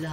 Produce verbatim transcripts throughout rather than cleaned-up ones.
blood.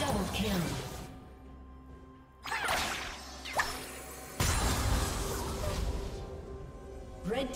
Double kill. Red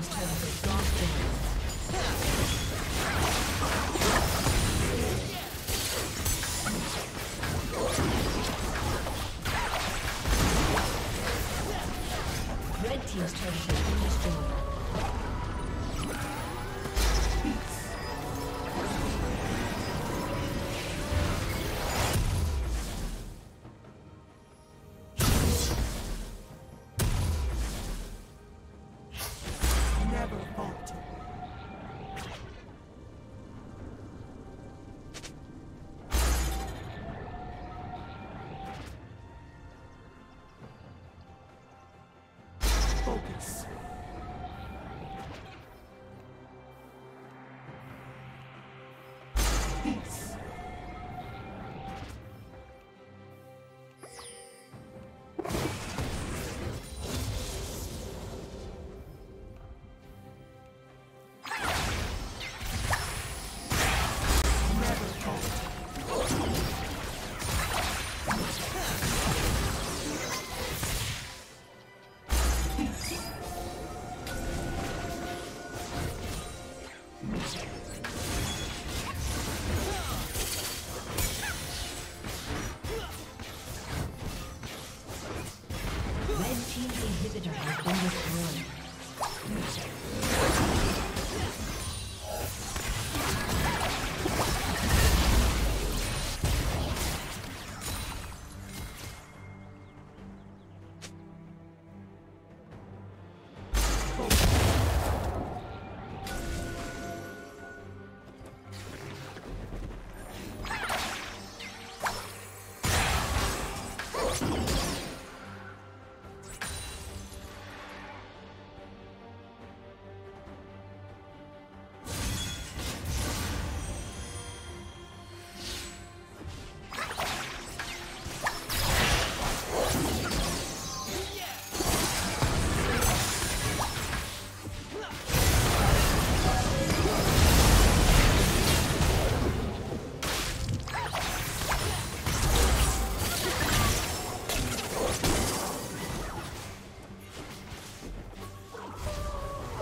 team's turret has gone down. Red team's turret has been destroyed.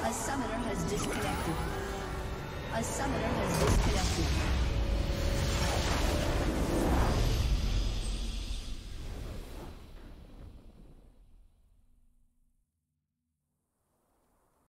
A summoner has disconnected. A summoner has disconnected.